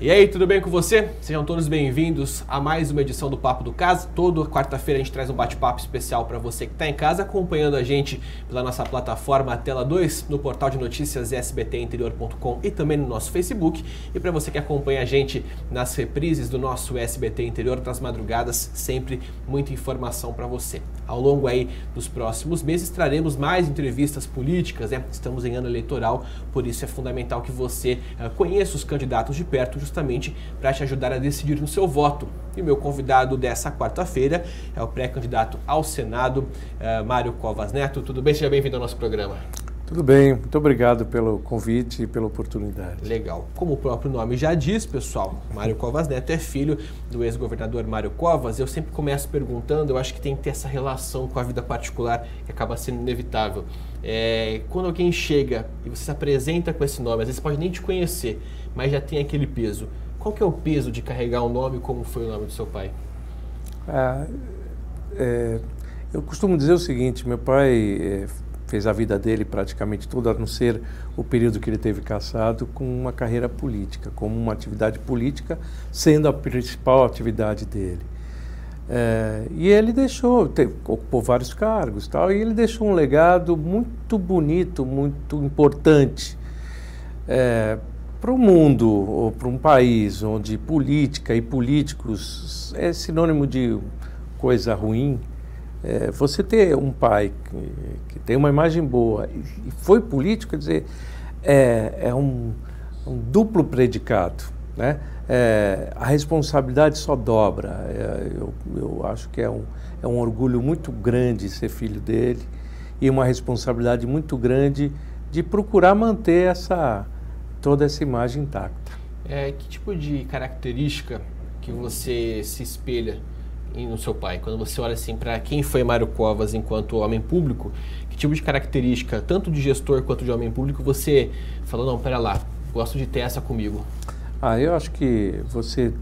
E aí, tudo bem com você? Sejam todos bem-vindos a mais uma edição do Papo do Casa. Toda quarta-feira a gente traz um bate-papo especial para você que está em casa acompanhando a gente pela nossa plataforma Tela 2, no portal de notícias sbtinterior.com e também no nosso Facebook. E para você que acompanha a gente nas reprises do nosso SBT Interior, nas madrugadas, sempre muita informação para você. Ao longo aí dos próximos meses traremos mais entrevistas políticas, né? Estamos em ano eleitoral, por isso é fundamental que você conheça os candidatos de perto, justamente para te ajudar a decidir no seu voto. E meu convidado dessa quarta-feira é o pré-candidato ao Senado, Mário Covas Neto. Tudo bem? Seja bem-vindo ao nosso programa. Tudo bem, muito obrigado pelo convite e pela oportunidade. Legal. Como o próprio nome já diz, pessoal, Mário Covas Neto é filho do ex-governador Mário Covas. Eu sempre começo perguntando, eu acho que tem que ter essa relação com a vida particular que acaba sendo inevitável. Quando alguém chega e você se apresenta com esse nome, às vezes pode nem te conhecer, mas já tem aquele peso. Qual que é o peso de carregar um nome como foi o nome do seu pai? Eu costumo dizer o seguinte, meu pai fez a vida dele praticamente toda, a não ser o período que ele teve casado, com uma carreira política, como uma atividade política, sendo a principal atividade dele. E ele deixou, ocupou vários cargos e tal, e ele deixou um legado muito bonito, muito importante para o mundo, ou para um país onde política e políticos é sinônimo de coisa ruim. Você ter um pai que tem uma imagem boa e foi político, quer dizer, um duplo predicado, né? A responsabilidade só dobra. Eu acho que é um orgulho muito grande ser filho dele e uma responsabilidade muito grande de procurar manter toda essa imagem intacta. Que tipo de característica que você se espelha no seu pai? Quando você olha assim para quem foi Mário Covas enquanto homem público, que tipo de característica, tanto de gestor quanto de homem público, você falou, não, pera lá, gosto de ter essa comigo? Eu acho que você,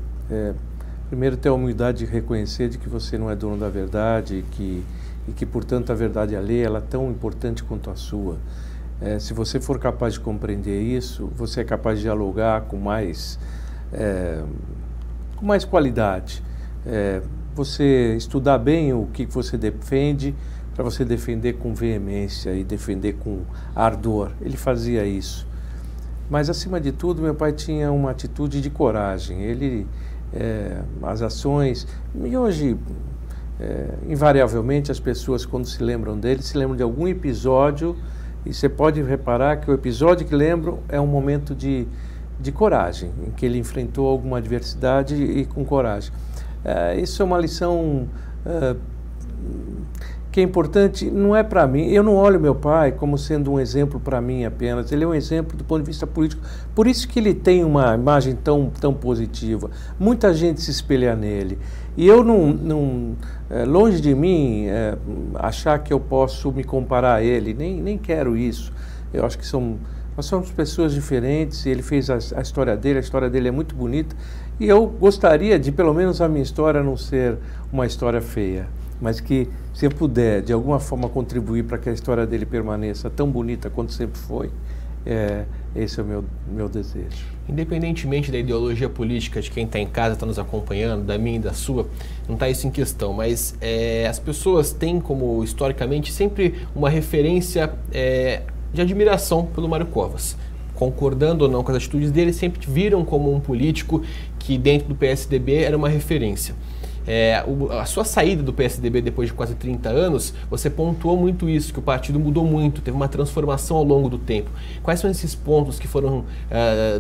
primeiro, ter a humildade de reconhecer de que você não é dono da verdade e que portanto, a verdade alheia ela é tão importante quanto a sua. Se você for capaz de compreender isso, você é capaz de dialogar com mais qualidade. Você estudar bem o que você defende, para você defender com veemência e defender com ardor. Ele fazia isso. Mas, acima de tudo, meu pai tinha uma atitude de coragem. Ele, as ações... E hoje, invariavelmente, as pessoas, quando se lembram dele, se lembram de algum episódio, e você pode reparar que o episódio que lembram é um momento de coragem, em que ele enfrentou alguma adversidade e com coragem. Isso é uma lição que é importante, não é para mim. Eu não olho meu pai como sendo um exemplo para mim apenas. Ele é um exemplo do ponto de vista político. Por isso que ele tem uma imagem tão positiva. Muita gente se espelha nele. E eu longe de mim, achar que eu posso me comparar a ele. Nem quero isso. Eu acho que nós somos pessoas diferentes, ele fez a história dele, a história dele é muito bonita, e eu gostaria de, pelo menos, a minha história não ser uma história feia, mas que, se eu puder, de alguma forma, contribuir para que a história dele permaneça tão bonita quanto sempre foi, esse é o meu desejo. Independentemente da ideologia política de quem está em casa, está nos acompanhando, da minha e da sua, não está isso em questão, mas as pessoas têm como, historicamente, sempre uma referência... de admiração pelo Mário Covas. Concordando ou não com as atitudes dele, sempre viram como um político que dentro do PSDB era uma referência. A sua saída do PSDB depois de quase 30 anos, você pontuou muito isso, que o partido mudou muito, teve uma transformação ao longo do tempo. Quais são esses pontos que foram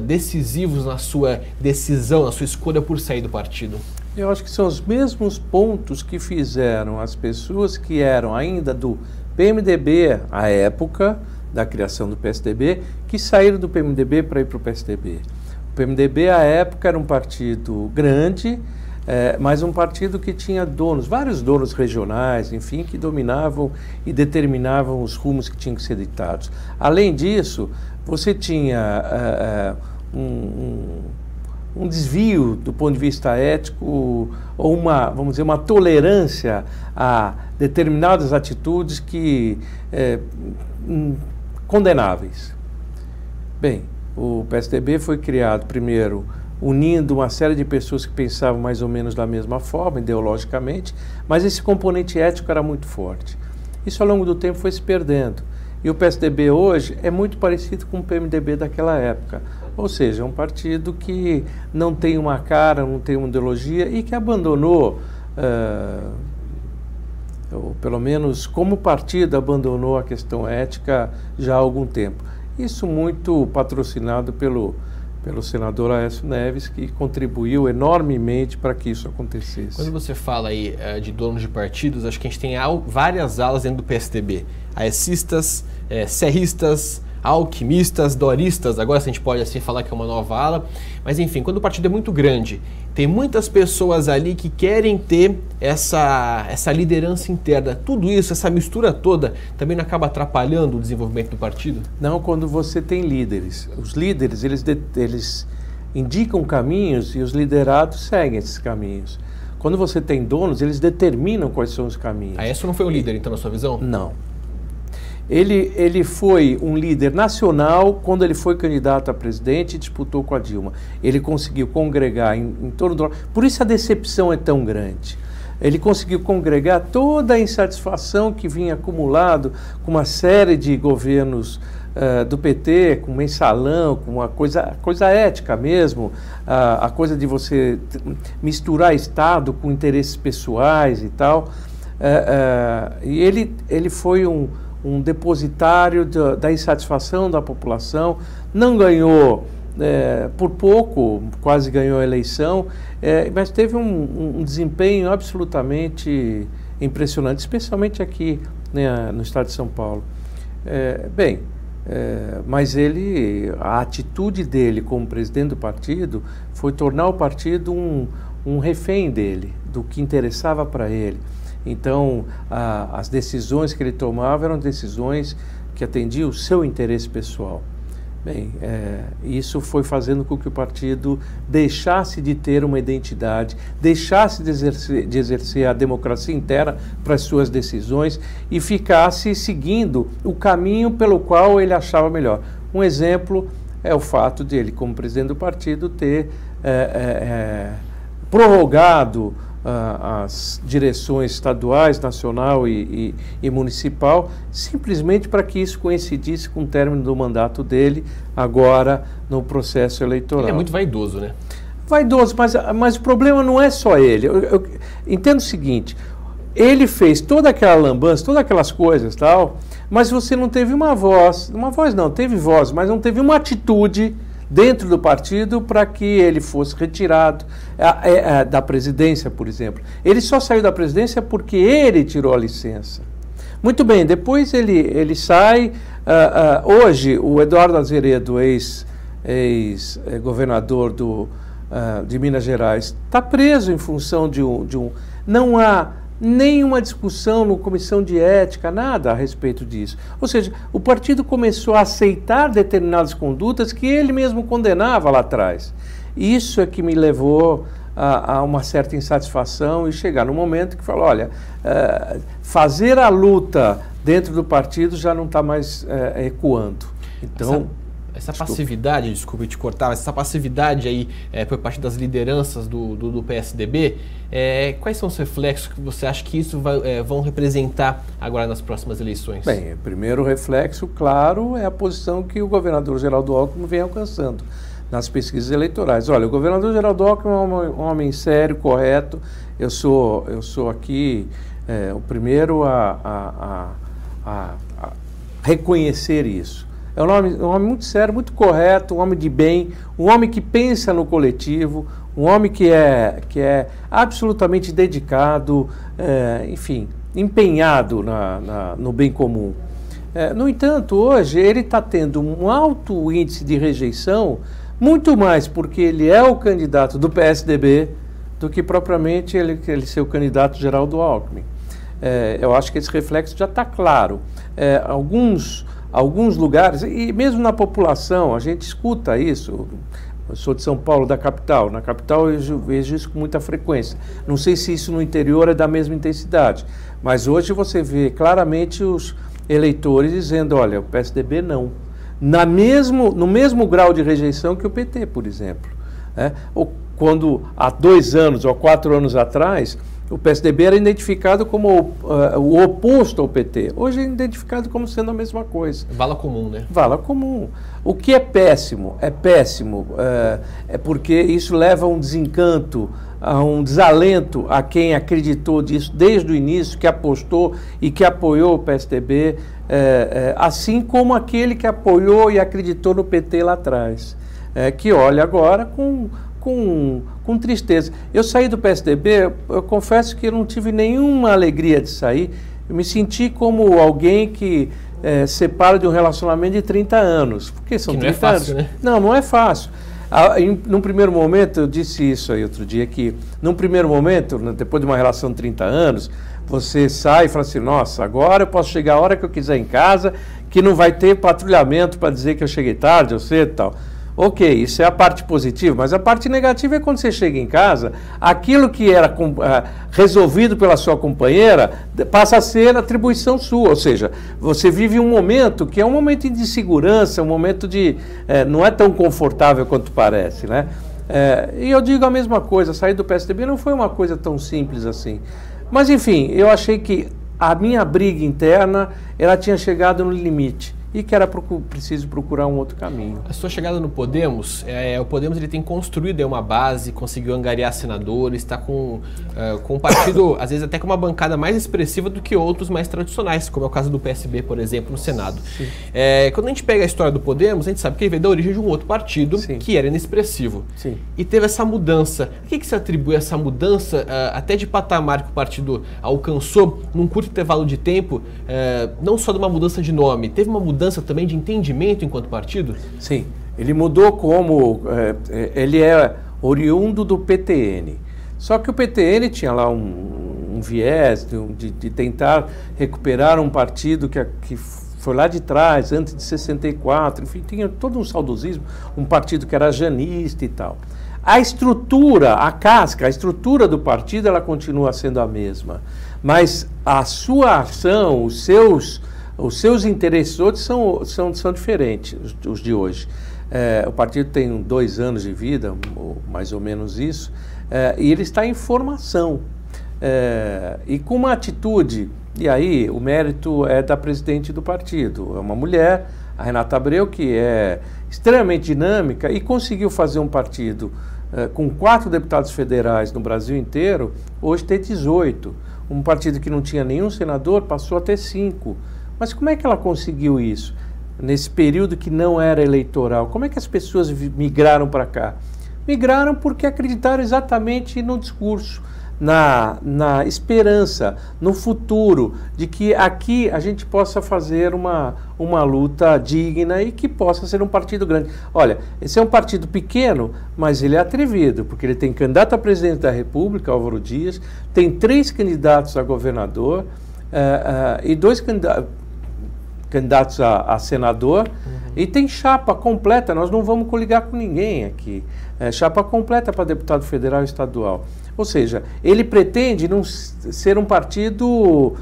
decisivos na sua decisão, na sua escolha por sair do partido? Eu acho que são os mesmos pontos que fizeram as pessoas que eram ainda do PMDB à época, da criação do PSDB, que saíram do PMDB para ir para o PSDB. O PMDB, à época, era um partido grande, mas um partido que tinha donos, vários donos regionais, enfim, que dominavam e determinavam os rumos que tinham que ser ditados. Além disso, você tinha um desvio do ponto de vista ético, ou vamos dizer, uma tolerância a determinadas atitudes que... condenáveis. Bem, o PSDB foi criado primeiro unindo uma série de pessoas que pensavam mais ou menos da mesma forma, ideologicamente, mas esse componente ético era muito forte. Isso ao longo do tempo foi se perdendo. E o PSDB hoje é muito parecido com o PMDB daquela época. Ou seja, é um partido que não tem uma cara, não tem uma ideologia e que abandonou, ou pelo menos como partido, abandonou a questão ética já há algum tempo. Isso muito patrocinado pelo senador Aécio Neves, que contribuiu enormemente para que isso acontecesse. Quando você fala aí de donos de partidos, acho que a gente tem várias alas dentro do PSDB. Aecistas, serristas, alquimistas, doristas, agora a gente pode assim falar que é uma nova ala. Mas enfim, quando o partido é muito grande, tem muitas pessoas ali que querem ter essa liderança interna. Tudo isso, essa mistura toda, também não acaba atrapalhando o desenvolvimento do partido? Não, quando você tem líderes. Os líderes, eles indicam caminhos e os liderados seguem esses caminhos. Quando você tem donos, eles determinam quais são os caminhos. Aécio não foi um líder, então, na sua visão? Não. Ele foi um líder nacional quando ele foi candidato a presidente e disputou com a Dilma. Ele conseguiu congregar em torno do... Por isso a decepção é tão grande. Ele conseguiu congregar toda a insatisfação que vinha acumulado com uma série de governos do PT, com mensalão, com uma coisa ética mesmo, a coisa de você misturar Estado com interesses pessoais e tal. E ele foi um depositário da insatisfação da população, não ganhou por pouco, quase ganhou a eleição, mas teve um desempenho absolutamente impressionante, especialmente aqui, né, no estado de São Paulo. Mas a atitude dele como presidente do partido foi tornar o partido um refém dele, do que interessava para ele. Então, as decisões que ele tomava eram decisões que atendiam o seu interesse pessoal. Bem, isso foi fazendo com que o partido deixasse de ter uma identidade, deixasse de exercer a democracia interna para as suas decisões e ficasse seguindo o caminho pelo qual ele achava melhor. Um exemplo é o fato de ele, como presidente do partido, ter prorrogado as direções estaduais, nacional e municipal, simplesmente para que isso coincidisse com o término do mandato dele agora no processo eleitoral. Ele é muito vaidoso, né? Vaidoso, mas o problema não é só ele. Eu entendo o seguinte, ele fez toda aquela lambança, todas aquelas coisas e tal, mas você não teve teve voz, mas não teve uma atitude dentro do partido para que ele fosse retirado da presidência, por exemplo. Ele só saiu da presidência porque ele tirou a licença. Muito bem, depois ele sai. Hoje, o Eduardo Azeredo, ex-governador de Minas Gerais, está preso em função de um... Não há nenhuma discussão na comissão de ética, nada a respeito disso. Ou seja, o partido começou a aceitar determinadas condutas que ele mesmo condenava lá atrás. Isso é que me levou a uma certa insatisfação e chegar no momento que falou, olha, fazer a luta dentro do partido já não está mais ecoando. Então... Essa passividade, desculpa te cortar, mas essa passividade aí por parte das lideranças do PSDB, quais são os reflexos que você acha que isso vão representar agora nas próximas eleições? Bem, o primeiro reflexo, claro, é a posição que o governador Geraldo Alckmin vem alcançando nas pesquisas eleitorais. Olha, o governador Geraldo Alckmin é um homem sério, correto, eu sou aqui o primeiro a reconhecer isso. É um homem muito sério, muito correto, um homem de bem, um homem que pensa no coletivo, um homem que é absolutamente dedicado, enfim, empenhado no bem comum. No entanto, hoje ele está tendo um alto índice de rejeição, muito mais porque ele é o candidato do PSDB do que propriamente ele ser o candidato Geraldo Alckmin. Eu acho que esse reflexo já está claro. Alguns lugares, e mesmo na população, a gente escuta isso. Eu sou de São Paulo, da capital. Na capital eu vejo isso com muita frequência. Não sei se isso no interior é da mesma intensidade, mas hoje você vê claramente os eleitores dizendo, olha, o PSDB não. No mesmo grau de rejeição que o PT, por exemplo. Né? Ou quando há 2 anos ou 4 anos atrás, o PSDB era identificado como o oposto ao PT. Hoje é identificado como sendo a mesma coisa. Vala comum, né? Vala comum. O que é péssimo? É péssimo. É porque isso leva a um desencanto, a um desalento a quem acreditou disso desde o início, que apostou e que apoiou o PSDB, assim como aquele que apoiou e acreditou no PT lá atrás, que olha agora com tristeza. Eu saí do PSDB, eu confesso que eu não tive nenhuma alegria de sair. Eu me senti como alguém que separa de um relacionamento de 30 anos. Porque são 30 anos. Não é fácil, né? Não, não é fácil. Num primeiro momento, eu disse isso aí outro dia, que num primeiro momento, depois de uma relação de 30 anos, você sai e fala assim, nossa, agora eu posso chegar a hora que eu quiser em casa, que não vai ter patrulhamento para dizer que eu cheguei tarde ou cedo e tal. Ok, isso é a parte positiva, mas a parte negativa é quando você chega em casa, aquilo que era resolvido pela sua companheira passa a ser atribuição sua, ou seja, você vive um momento que é um momento de insegurança, um momento de... não é tão confortável quanto parece, né? E eu digo a mesma coisa, sair do PSDB não foi uma coisa tão simples assim. Mas enfim, eu achei que a minha briga interna, ela tinha chegado no limite. E que era preciso procurar um outro caminho. A sua chegada no Podemos, o Podemos ele tem construído uma base, conseguiu angariar senadores, está com um partido, às vezes até com uma bancada mais expressiva do que outros mais tradicionais, como é o caso do PSB, por exemplo, no Senado. Quando a gente pega a história do Podemos, a gente sabe que ele veio da origem de um outro partido, sim, que era inexpressivo. Sim. E teve essa mudança. O que se atribui a essa mudança, até de patamar que o partido alcançou, num curto intervalo de tempo, não só de uma mudança de nome, teve uma mudança também de entendimento enquanto partido? Sim, ele mudou como... ele é oriundo do PTN. Só que o PTN tinha lá um viés de tentar recuperar um partido que foi lá de trás, antes de 64, enfim, tinha todo um saudosismo, um partido que era janista e tal. A estrutura, a casca, a estrutura do partido, ela continua sendo a mesma. Mas a sua ação, os seus interesses hoje são diferentes, os de hoje. O partido tem 2 anos de vida, ou mais ou menos isso, e ele está em formação. E com uma atitude, e aí o mérito é da presidente do partido, é uma mulher, a Renata Abreu, que é extremamente dinâmica e conseguiu fazer um partido com 4 deputados federais no Brasil inteiro, hoje tem 18. Um partido que não tinha nenhum senador passou a ter 5. Mas como é que ela conseguiu isso? Nesse período que não era eleitoral, como é que as pessoas migraram para cá? Migraram porque acreditaram exatamente no discurso, na esperança, no futuro, de que aqui a gente possa fazer uma luta digna e que possa ser um partido grande. Olha, esse é um partido pequeno, mas ele é atrevido, porque ele tem candidato a presidente da República, Álvaro Dias, tem 3 candidatos a governador e 2 candidatos a senador, uhum, e tem chapa completa, nós não vamos coligar com ninguém aqui, chapa completa para deputado federal e estadual. Ou seja, ele pretende não ser um partido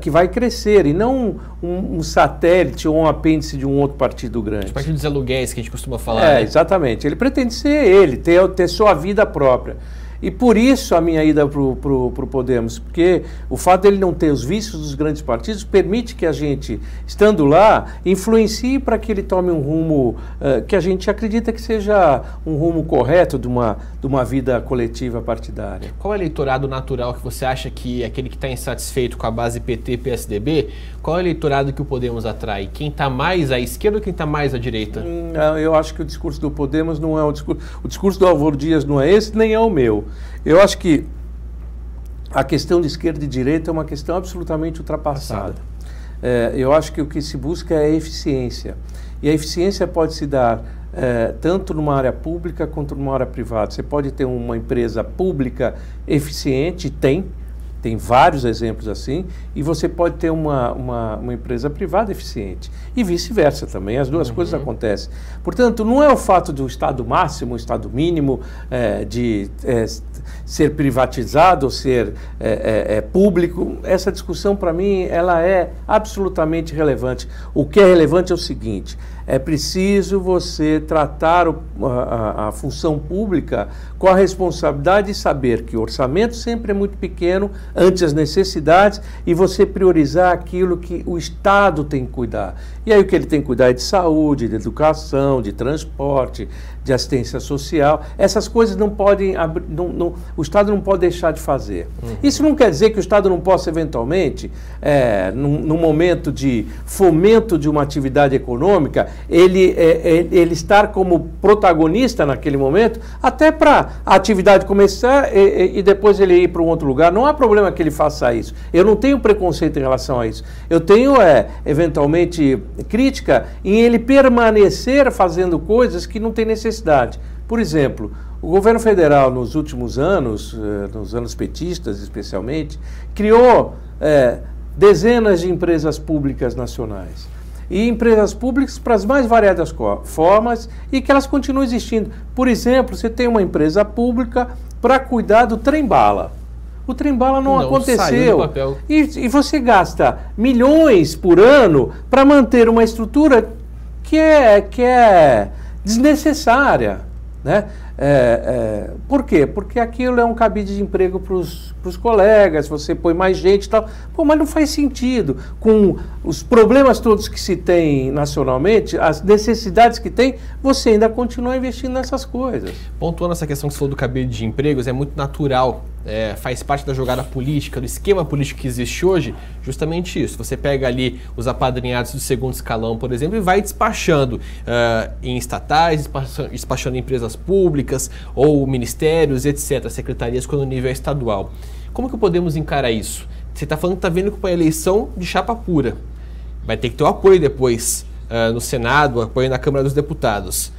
que vai crescer e não um satélite ou um apêndice de um outro partido grande. Os partidos aluguéis que a gente costuma falar. É, né? Exatamente. Ele pretende ser ele, ter sua vida própria. E por isso a minha ida para o Podemos, porque o fato dele não ter os vícios dos grandes partidos permite que a gente, estando lá, influencie para que ele tome um rumo que a gente acredita que seja um rumo correto de uma vida coletiva partidária. Qual é o eleitorado natural que você acha que aquele que está insatisfeito com a base PT-PSDB, qual é o eleitorado que o Podemos atrai? Quem está mais à esquerda ou quem está mais à direita? Eu acho que o discurso do Podemos não é o discurso do Álvaro Dias não é esse, nem é o meu. Eu acho que a questão de esquerda e direita é uma questão absolutamente ultrapassada. Eu acho que o que se busca é a eficiência. E a eficiência pode se dar tanto numa área pública quanto numa área privada. Você pode ter uma empresa pública eficiente, tem vários exemplos assim, e você pode ter uma empresa privada eficiente. E vice-versa também, as duas, uhum, coisas acontecem. Portanto, não é o fato do Estado máximo, o Estado mínimo, ser privatizado ou ser público. Essa discussão, para mim, ela é absolutamente relevante. O que é relevante é o seguinte... É preciso você tratar a função pública com a responsabilidade de saber que o orçamento sempre é muito pequeno, ante as necessidades, e você priorizar aquilo que o Estado tem que cuidar. E aí o que ele tem que cuidar é de saúde, de educação, de transporte, de assistência social. Essas coisas não podem abrir, o Estado não pode deixar de fazer. Isso não quer dizer que o Estado não possa eventualmente, num momento de fomento de uma atividade econômica, ele estar como protagonista naquele momento, até para a atividade começar e depois ele ir para um outro lugar. Não há problema que ele faça isso. Eu não tenho preconceito em relação a isso. Eu tenho, eventualmente, crítica em ele permanecer fazendo coisas que não tem necessidade. Por exemplo, o governo federal, nos últimos anos, nos anos petistas especialmente, criou dezenas de empresas públicas nacionais. E empresas públicas para as mais variadas formas e que elas continuam existindo. Por exemplo, você tem uma empresa pública para cuidar do trem-bala. O trem-bala não aconteceu. E você gasta milhões por ano para manter uma estrutura que é desnecessária, né? Por quê? Porque aquilo é um cabide de emprego para os colegas, você põe mais gente e tal. Pô, mas não faz sentido. Com os problemas todos que se tem nacionalmente, as necessidades que tem, você ainda continua investindo nessas coisas. Pontuando essa questão que você falou do cabide de empregos, é muito natural, faz parte da jogada política, do esquema político que existe hoje, justamente isso. Você pega ali os apadrinhados do segundo escalão, por exemplo, e vai despachando em estatais, despachando em empresas públicas, ou ministérios, etc., secretarias, quando o nível é estadual. Como que podemos encarar isso? Você está falando que está vindo com uma eleição de chapa pura. Vai ter que ter o apoio depois no Senado, apoio na Câmara dos Deputados.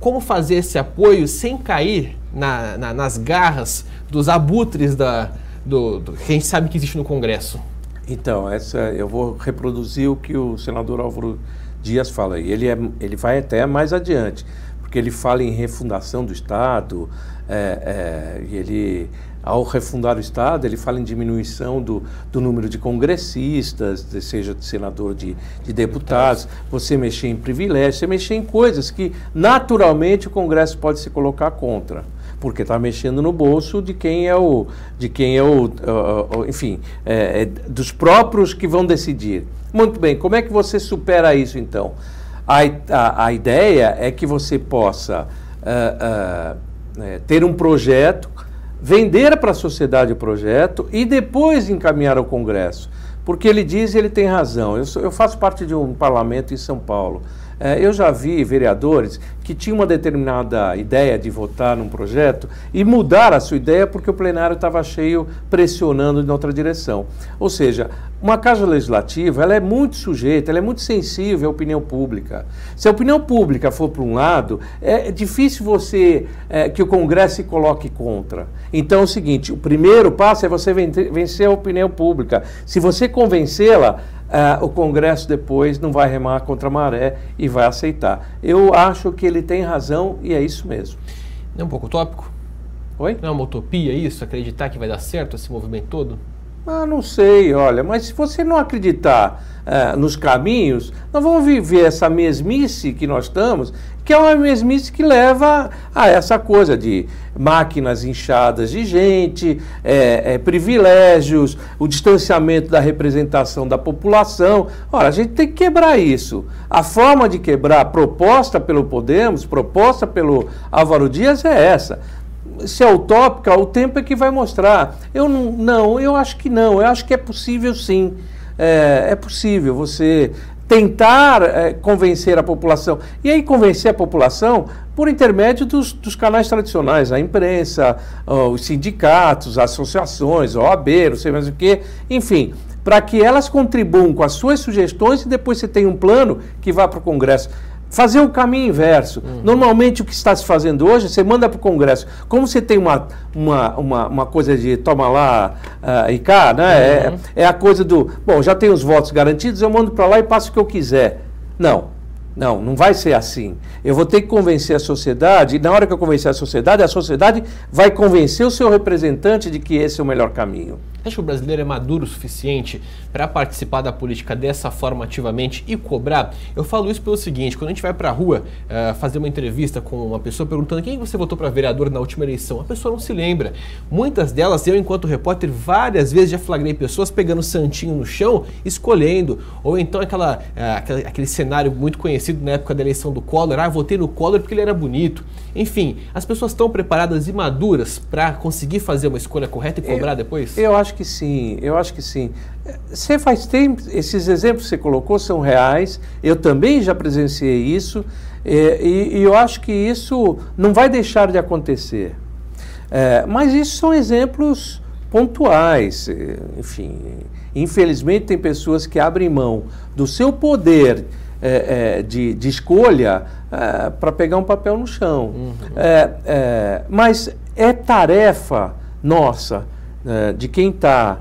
Como fazer esse apoio sem cair nas garras dos abutres que a gente sabe que existe no Congresso? Então, eu vou reproduzir o que o senador Álvaro Dias fala. Ele vai até mais adiante. Porque ele fala em refundação do Estado, ao refundar o Estado, ele fala em diminuição do número de congressistas, seja de senador, de deputados, você mexer em privilégios, você mexer em coisas que naturalmente o Congresso pode se colocar contra. Porque está mexendo no bolso dos próprios que vão decidir. Muito bem, como é que você supera isso então? A ideia é que você possa ter um projeto, vender para a sociedade o projeto e depois encaminhar ao Congresso. Porque ele diz, e ele tem razão, eu faço parte de um parlamento em São Paulo. Eu já vi vereadores que tinham uma determinada ideia de votar num projeto e mudar a sua ideia porque o plenário estava cheio, pressionando em outra direção. Ou seja, uma casa legislativa, ela é muito sujeita, ela é muito sensível à opinião pública. Se a opinião pública for para um lado, é difícil que o Congresso se coloque contra. Então é o seguinte, o primeiro passo é você vencer a opinião pública. Se você convencê-la, o Congresso depois não vai remar contra a maré e vai aceitar. Eu acho que ele tem razão e é isso mesmo. Não é um pouco utópico? Oi? Não é uma utopia isso? Acreditar que vai dar certo esse movimento todo? Ah, não sei, olha, mas se você não acreditar nos caminhos, nós vamos viver essa mesmice que nós estamos, que é uma mesmice que leva a essa coisa de máquinas inchadas de gente, privilégios, o distanciamento da representação da população. Ora, a gente tem que quebrar isso. A forma de quebrar proposta pelo Podemos, proposta pelo Álvaro Dias é essa. Se é utópica, o tempo é que vai mostrar. Eu acho que não. Eu acho que é possível sim. É possível você tentar convencer a população. E aí convencer a população por intermédio dos canais tradicionais, a imprensa, os sindicatos, as associações, a OAB, não sei mais o quê, enfim, para que elas contribuam com as suas sugestões e depois você tem um plano que vá para o Congresso. Fazer o caminho inverso. Normalmente o que está se fazendo hoje, você manda para o Congresso. Como você tem uma coisa de toma lá e cá, né? É a coisa do, bom, já tem os votos garantidos, eu mando para lá e passo o que eu quiser. Não. Não, não vai ser assim. Eu vou ter que convencer a sociedade, e na hora que eu convencer a sociedade vai convencer o seu representante de que esse é o melhor caminho. Acho que o brasileiro é maduro o suficiente para participar da política dessa forma ativamente e cobrar? Eu falo isso pelo seguinte, quando a gente vai para a rua fazer uma entrevista com uma pessoa perguntando quem você votou para vereador na última eleição, a pessoa não se lembra. Muitas delas, eu enquanto repórter, várias vezes já flagrei pessoas pegando santinho no chão, escolhendo, ou então aquele cenário muito conhecido na época da eleição do Collor, ah, votei no Collor porque ele era bonito. Enfim, as pessoas estão preparadas e maduras para conseguir fazer uma escolha correta e cobrar depois? Eu acho que sim, eu acho que sim. Você faz tempo, esses exemplos que você colocou são reais, eu também já presenciei isso, e eu acho que isso não vai deixar de acontecer. Mas isso são exemplos pontuais, enfim. Infelizmente tem pessoas que abrem mão do seu poder de escolha para pegar um papel no chão. Uhum. Mas é tarefa nossa, de quem está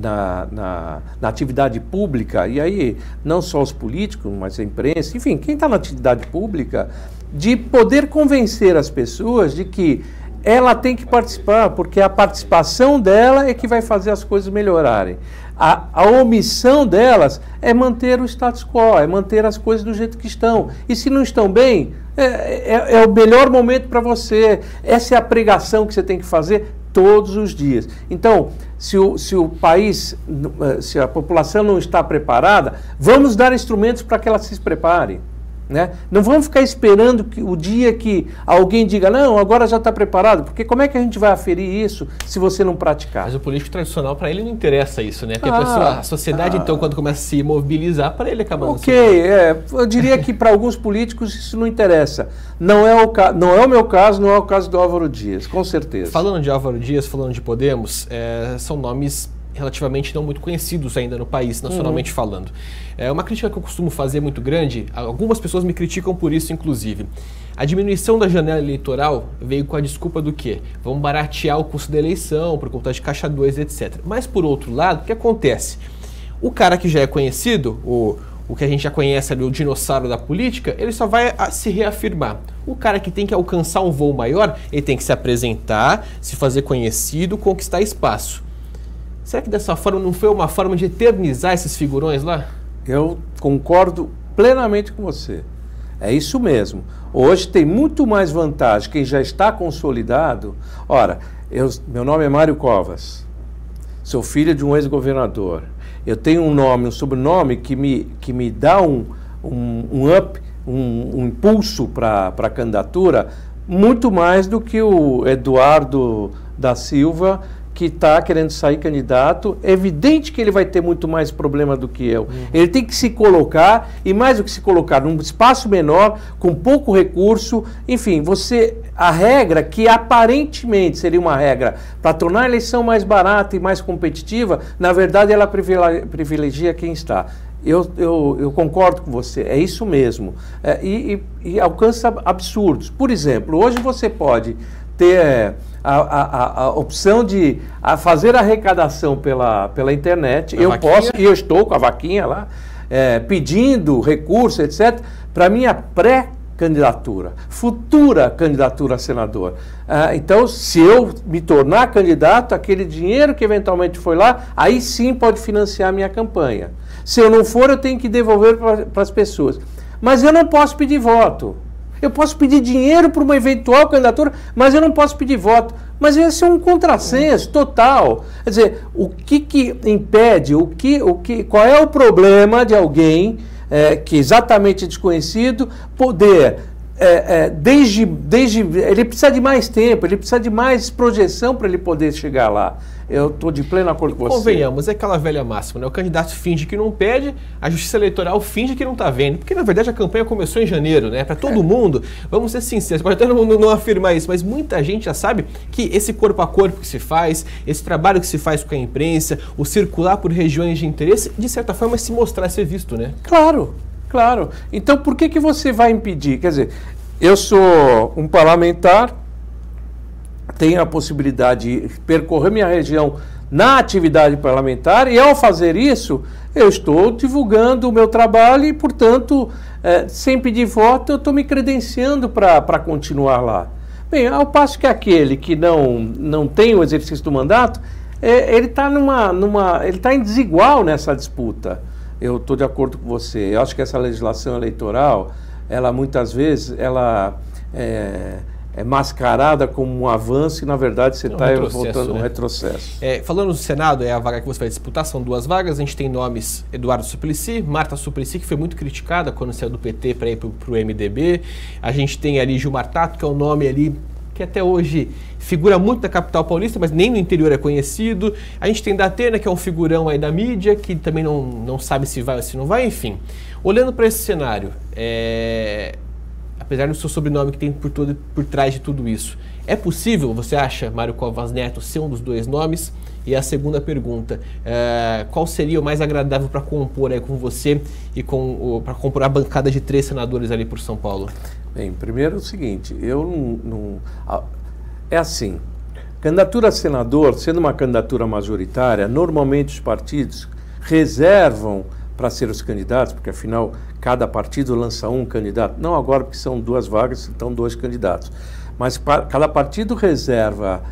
na atividade pública, e aí não só os políticos, mas a imprensa, enfim, quem está na atividade pública, de poder convencer as pessoas de que ela tem que participar, porque a participação dela é que vai fazer as coisas melhorarem. A omissão delas é manter o status quo, é manter as coisas do jeito que estão. E se não estão bem, é o melhor momento para você. Essa é a pregação que você tem que fazer todos os dias. Então, se o país, se a população não está preparada, vamos dar instrumentos para que ela se prepare. Né? Não vamos ficar esperando que o dia que alguém diga, não, agora já está preparado, porque como é que a gente vai aferir isso se você não praticar? Mas o político tradicional, para ele não interessa isso, né? Porque a sociedade, então, quando começa a se mobilizar, para ele acaba não se mobilizando. Eu diria que para alguns políticos isso não interessa. Não é o meu caso, não é o caso do Álvaro Dias, com certeza. Falando de Álvaro Dias, falando de Podemos, são nomes relativamente não muito conhecidos ainda no país, nacionalmente falando. É uma crítica que eu costumo fazer muito grande, algumas pessoas me criticam por isso, inclusive. A diminuição da janela eleitoral veio com a desculpa do quê? Vamos baratear o custo da eleição, por conta de caixa 2, etc. Mas, por outro lado, o que acontece? O cara que já é conhecido, o que a gente já conhece ali, o dinossauro da política, ele só vai se reafirmar. O cara que tem que alcançar um voo maior, ele tem que se apresentar, se fazer conhecido, conquistar espaço. Será que dessa forma não foi uma forma de eternizar esses figurões lá? Eu concordo plenamente com você. É isso mesmo. Hoje tem muito mais vantagem quem já está consolidado. Ora, meu nome é Mário Covas, sou filho de um ex-governador. Eu tenho um nome, um sobrenome que me dá um impulso para a candidatura muito mais do que o Eduardo da Silva, que está querendo sair candidato. É evidente que ele vai ter muito mais problema do que eu. Ele tem que se colocar, e mais do que se colocar, num espaço menor, com pouco recurso. Enfim, a regra que aparentemente seria uma regra para tornar a eleição mais barata e mais competitiva, na verdade ela privilegia quem está. Eu concordo com você, é isso mesmo. E alcança absurdos. Por exemplo, hoje você pode ter a opção de fazer arrecadação pela internet. Eu posso, e eu estou com a vaquinha lá, pedindo recurso, etc., para minha pré-candidatura, futura candidatura a senador. Então, se eu me tornar candidato, aquele dinheiro que eventualmente foi lá, aí sim pode financiar a minha campanha. Se eu não for, eu tenho que devolver para as pessoas. Mas eu não posso pedir voto. Eu posso pedir dinheiro para uma eventual candidatura, mas eu não posso pedir voto. Mas esse é um contrassenso total. Quer dizer, o que impede, qual é o problema de alguém que exatamente é desconhecido poder... ele precisa de mais tempo, ele precisa de mais projeção para ele poder chegar lá. Eu estou de pleno acordo com você. Convenhamos, é aquela velha máxima, né? O candidato finge que não pede, a justiça eleitoral finge que não está vendo. Porque, na verdade, a campanha começou em janeiro, né? Para todo mundo, vamos ser sinceros, pode até não afirmar isso, mas muita gente já sabe que esse corpo a corpo que se faz, esse trabalho que se faz com a imprensa, o circular por regiões de interesse, de certa forma, se mostrar, ser visto, né? Claro. Claro. Então, por que você vai impedir? Quer dizer, eu sou um parlamentar, tenho a possibilidade de percorrer minha região na atividade parlamentar e, ao fazer isso, eu estou divulgando o meu trabalho e, portanto, sem pedir voto, eu estou me credenciando para continuar lá. Bem, ao passo que aquele que não tem o exercício do mandato, ele está em desigual nessa disputa. Eu estou de acordo com você. Eu acho que essa legislação eleitoral, ela muitas vezes, ela é mascarada como um avanço e, na verdade, você está voltando um retrocesso. Falando do Senado, é a vaga que você vai disputar, são duas vagas. A gente tem nomes Eduardo Suplicy, Marta Suplicy, que foi muito criticada quando saiu do PT para ir para o MDB. A gente tem ali Gilmar Tato, que é um nome ali que até hoje figura muito na capital paulista, mas nem no interior é conhecido. A gente tem Datena, que é um figurão aí da mídia, que também não sabe se vai ou se não vai, enfim. Olhando para esse cenário, apesar do seu sobrenome que tem por trás de tudo isso, é possível, você acha, Mário Covas Neto, ser um dos dois nomes? E a segunda pergunta, qual seria o mais agradável para compor aí com você e para compor a bancada de 3 senadores ali por São Paulo? Bem, primeiro é o seguinte, eu não... É assim, candidatura a senador, sendo uma candidatura majoritária, normalmente os partidos reservam para ser os candidatos, porque afinal cada partido lança um candidato, não agora porque são duas vagas, então 2 candidatos, mas cada partido reserva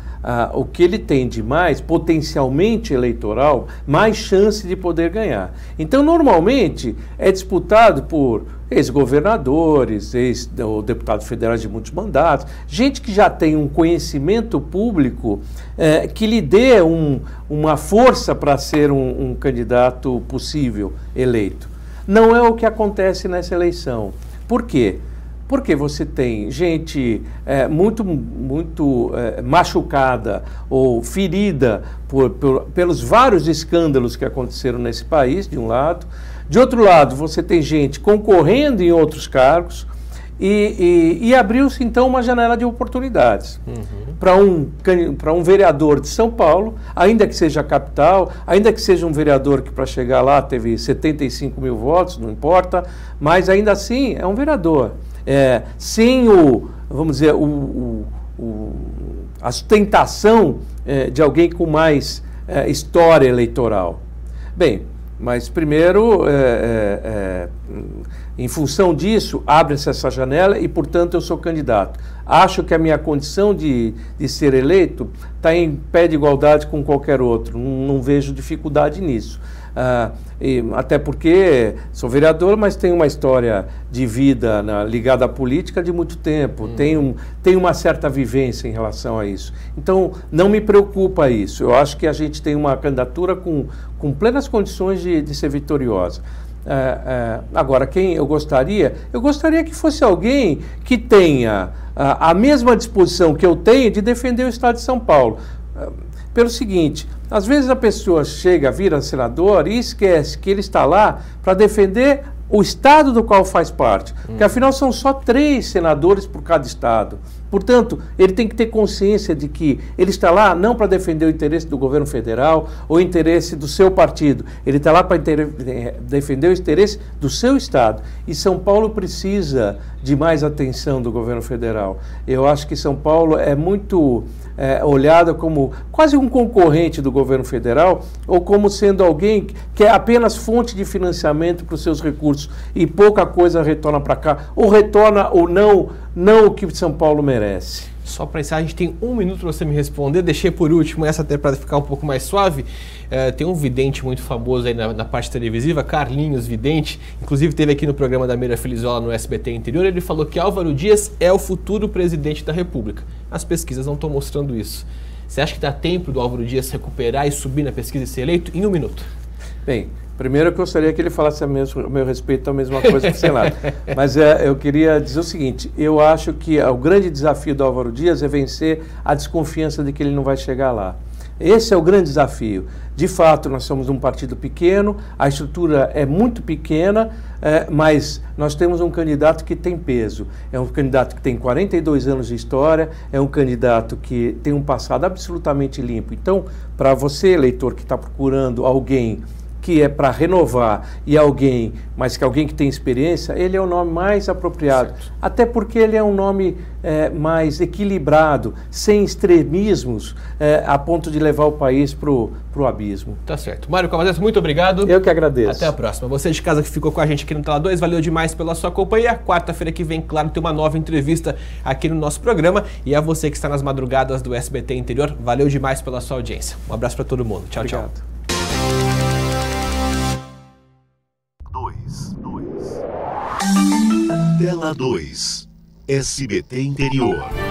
o que ele tem de mais, potencialmente eleitoral, mais chance de poder ganhar. Então, normalmente, é disputado por ex-governadores, ex-deputados federais de muitos mandatos, gente que já tem um conhecimento público que lhe dê uma força para ser um candidato possível eleito. Não é o que acontece nessa eleição. Por quê? Porque você tem gente muito machucada ou ferida pelos vários escândalos que aconteceram nesse país, de um lado. De outro lado, você tem gente concorrendo em outros cargos e abriu-se, então, uma janela de oportunidades. Uhum. Para um vereador de São Paulo, ainda que seja a capital, ainda que seja um vereador que para chegar lá teve 75 mil votos, não importa, mas ainda assim é um vereador. Sem a sustentação de alguém com mais história eleitoral. Bem, mas primeiro, em função disso, abre-se essa janela e, portanto, eu sou candidato. Acho que a minha condição de ser eleito está em pé de igualdade com qualquer outro, não vejo dificuldade nisso. Até porque sou vereador, mas tenho uma história de vida ligada à política de muito tempo, tenho uma certa vivência em relação a isso. Então, não me preocupa isso. Eu acho que a gente tem uma candidatura com plenas condições de ser vitoriosa. Agora, quem eu gostaria? Eu gostaria que fosse alguém que tenha a mesma disposição que eu tenho de defender o Estado de São Paulo. Pelo seguinte, às vezes a pessoa vira senador e esquece que ele está lá para defender o estado do qual faz parte. Porque afinal são só 3 senadores por cada estado. Portanto, ele tem que ter consciência de que ele está lá não para defender o interesse do governo federal ou o interesse do seu partido. Ele está lá para defender o interesse do seu estado. E São Paulo precisa de mais atenção do governo federal. Eu acho que São Paulo é muito olhada como quase um concorrente do governo federal ou como sendo alguém que é apenas fonte de financiamento para os seus recursos e pouca coisa retorna para cá. Ou retorna ou não o que São Paulo merece. Só para encerrar, a gente tem 1 minuto para você me responder. Deixei por último essa até para ficar um pouco mais suave. Tem um vidente muito famoso aí na parte televisiva, Carlinhos Vidente. Inclusive teve aqui no programa da Mira Filizola no SBT Interior. Ele falou que Álvaro Dias é o futuro presidente da República. As pesquisas não estão mostrando isso. Você acha que dá tempo do Álvaro Dias se recuperar e subir na pesquisa e ser eleito em 1 minuto? Bem, primeiro eu gostaria que ele falasse a meu respeito a mesma coisa que o Senado. Mas eu queria dizer o seguinte, eu acho que o grande desafio do Álvaro Dias é vencer a desconfiança de que ele não vai chegar lá. Esse é o grande desafio. De fato, nós somos um partido pequeno, a estrutura é muito pequena, mas nós temos um candidato que tem peso. É um candidato que tem 42 anos de história, é um candidato que tem um passado absolutamente limpo. Então, para você, eleitor, que está procurando alguém que é para renovar e alguém, mas que alguém que tem experiência, ele é o nome mais apropriado. Certo. Até porque ele é um nome mais equilibrado, sem extremismos, a ponto de levar o país para o abismo. Tá certo. Mário Covas Neto, muito obrigado. Eu que agradeço. Até a próxima. Você de casa que ficou com a gente aqui no Tela 2, valeu demais pela sua companhia. Quarta-feira que vem, claro, tem uma nova entrevista aqui no nosso programa. E a você que está nas madrugadas do SBT Interior, valeu demais pela sua audiência. Um abraço para todo mundo. Tchau, obrigado. Tchau. Tela 2, SBT Interior.